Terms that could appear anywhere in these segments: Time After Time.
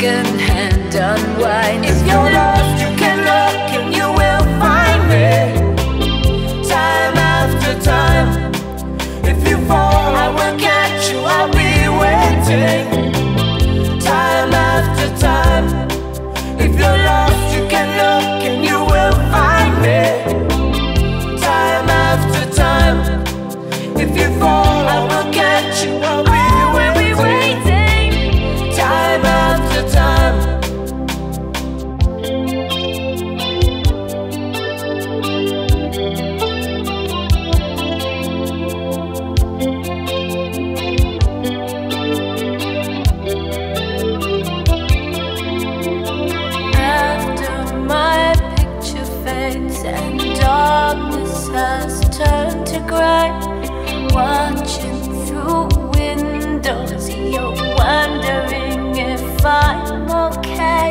second hand unwind. If you're lost, you can look and you will find me. Time after time. If you fall, I will catch you, I'll be waiting. Time after time. If you're lost, you can look and you will find me. Time after time. If you fall, I will catch you, I'll be watching through windows. You're wondering if I'm okay.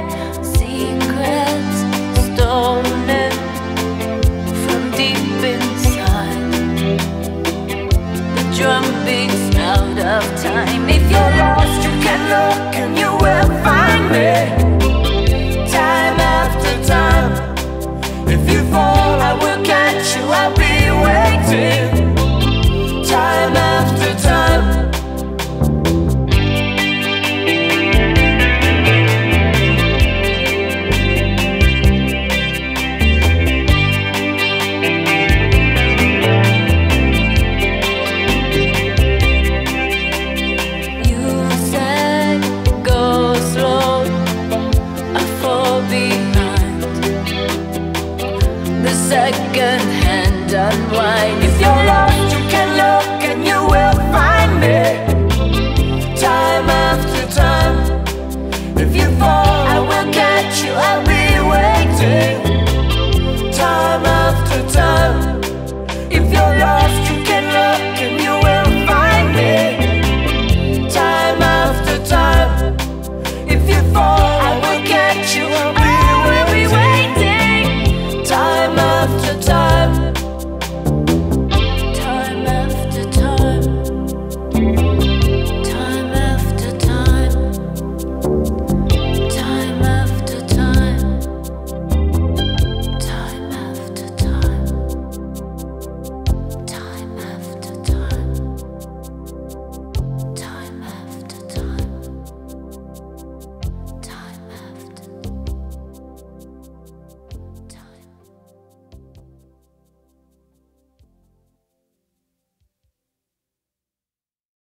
Secrets stolen from deep inside. The drum beats out of time. If you're lost, you can look and you will find me.